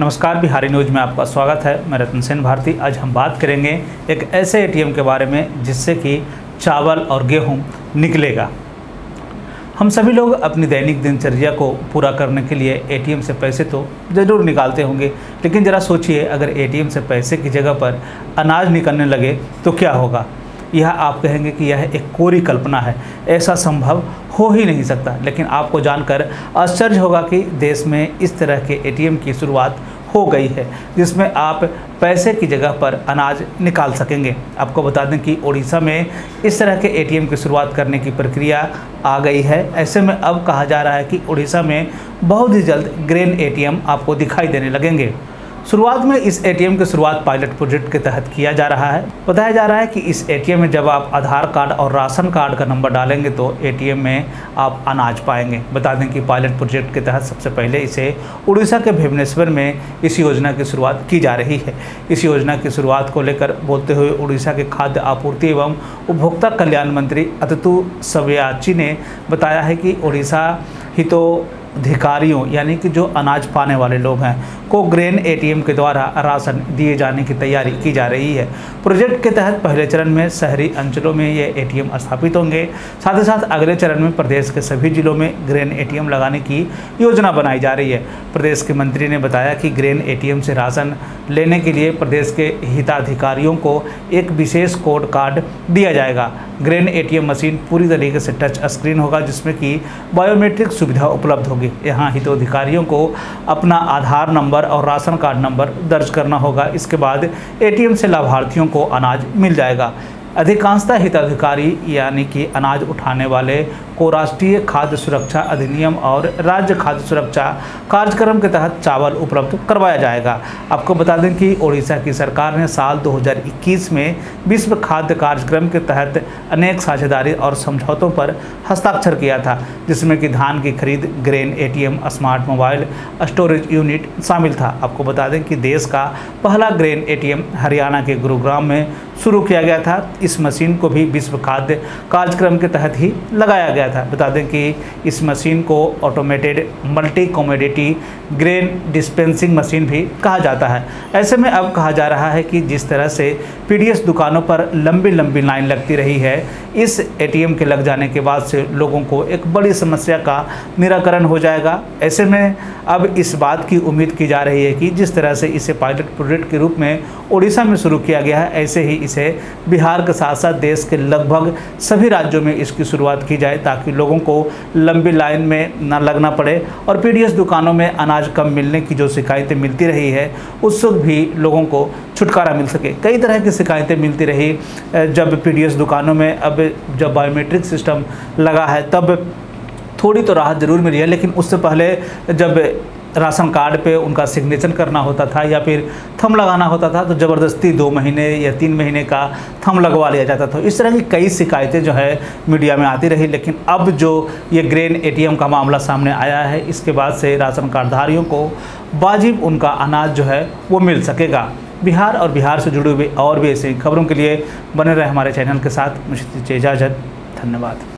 नमस्कार, बिहारी न्यूज़ में आपका स्वागत है। मैं रतन सिंह भारती। आज हम बात करेंगे एक ऐसे ATM के बारे में जिससे कि चावल और गेहूं निकलेगा। हम सभी लोग अपनी दैनिक दिनचर्या को पूरा करने के लिए ATM से पैसे तो ज़रूर निकालते होंगे, लेकिन ज़रा सोचिए अगर ATM से पैसे की जगह पर अनाज निकलने लगे तो क्या होगा। यह आप कहेंगे कि यह एक कोरी कल्पना है, ऐसा संभव हो ही नहीं सकता, लेकिन आपको जानकर आश्चर्य होगा कि देश में इस तरह के ATM की शुरुआत हो गई है जिसमें आप पैसे की जगह पर अनाज निकाल सकेंगे। आपको बता दें कि उड़ीसा में इस तरह के ATM की शुरुआत करने की प्रक्रिया आ गई है। ऐसे में अब कहा जा रहा है कि उड़ीसा में बहुत ही जल्द ग्रेन ATM आपको दिखाई देने लगेंगे। शुरुआत में इस ATM की शुरुआत पायलट प्रोजेक्ट के तहत किया जा रहा है। बताया जा रहा है कि इस ATM में जब आप आधार कार्ड और राशन कार्ड का नंबर डालेंगे तो ATM में आप अनाज पाएंगे। बता दें कि पायलट प्रोजेक्ट के तहत सबसे पहले इसे उड़ीसा के भुवनेश्वर में इस योजना की शुरुआत की जा रही है। इस योजना की शुरुआत को लेकर बोलते हुए उड़ीसा के खाद्य आपूर्ति एवं उपभोक्ता कल्याण मंत्री अततु सव्याची ने बताया है कि उड़ीसा हितोधिकारियों यानी कि जो अनाज पाने वाले लोग हैं को ग्रेन ATM के द्वारा राशन दिए जाने की तैयारी की जा रही है। प्रोजेक्ट के तहत पहले चरण में शहरी अंचलों में ये ATM स्थापित होंगे। साथ ही साथ अगले चरण में प्रदेश के सभी जिलों में ग्रेन ATM लगाने की योजना बनाई जा रही है। प्रदेश के मंत्री ने बताया कि ग्रेन ATM से राशन लेने के लिए प्रदेश के हिताधिकारियों को एक विशेष कोड कार्ड दिया जाएगा। ग्रेन ATM मशीन पूरी तरीके से टच स्क्रीन होगा जिसमें कि बायोमेट्रिक सुविधा उपलब्ध होगी। यहाँ हितोधिकारियों को अपना आधार नंबर और राशन कार्ड नंबर दर्ज करना होगा। इसके बाद ATM से लाभार्थियों को अनाज मिल जाएगा। अधिकांशतः हिताधिकारी यानी कि अनाज उठाने वाले को राष्ट्रीय खाद्य सुरक्षा अधिनियम और राज्य खाद्य सुरक्षा कार्यक्रम के तहत चावल उपलब्ध करवाया जाएगा। आपको बता दें कि ओडिशा की सरकार ने साल 2021 में विश्व खाद्य कार्यक्रम के तहत अनेक साझेदारी और समझौतों पर हस्ताक्षर किया था, जिसमें कि धान की खरीद, grain ATM, smart mobile storage unit शामिल था। आपको बता दें कि देश का पहला ग्रेन ATM हरियाणा के गुरुग्राम में शुरू किया गया था। इस मशीन को भी विश्व खाद्य कार्यक्रम के तहत ही लगाया गया था। बता दें कि इस मशीन को automated multi commodity grain dispensing machine भी कहा जाता है। ऐसे में अब कहा जा रहा है कि जिस तरह से PDS दुकानों पर लंबी लाइन लगती रही है, इस ATM के लग जाने के बाद से लोगों को एक बड़ी समस्या का निराकरण हो जाएगा। ऐसे में अब इस बात की उम्मीद की जा रही है कि जिस तरह से इसे पायलट प्रोजेक्ट के रूप में उड़ीसा में शुरू किया गया है, ऐसे ही इसे बिहार के साथ साथ देश के लगभग सभी राज्यों में इसकी शुरुआत की जाए ताकि लोगों को लंबी लाइन में ना लगना पड़े और PDS दुकानों में अनाज कम मिलने की जो शिकायतें मिलती रही है उससे भी लोगों को छुटकारा मिल सके। कई तरह की शिकायतें मिलती रही जब PDS दुकानों में अब जब बायोमेट्रिक सिस्टम लगा है तब थोड़ी तो राहत ज़रूर मिली है, लेकिन उससे पहले जब राशन कार्ड पे उनका सिग्नेचर करना होता था या फिर थम लगाना होता था तो ज़बरदस्ती 2 महीने या 3 महीने का थम लगवा लिया जाता था। इस तरह की कई शिकायतें जो है मीडिया में आती रही, लेकिन अब जो ये ग्रेन ATM का मामला सामने आया है इसके बाद से राशन कार्डधारियों को वाजिब उनका अनाज जो है वो मिल सकेगा। बिहार और बिहार से जुड़े हुए और भी ऐसी खबरों के लिए बने रहे हमारे चैनल के साथ। मुझे इजाज़त, धन्यवाद।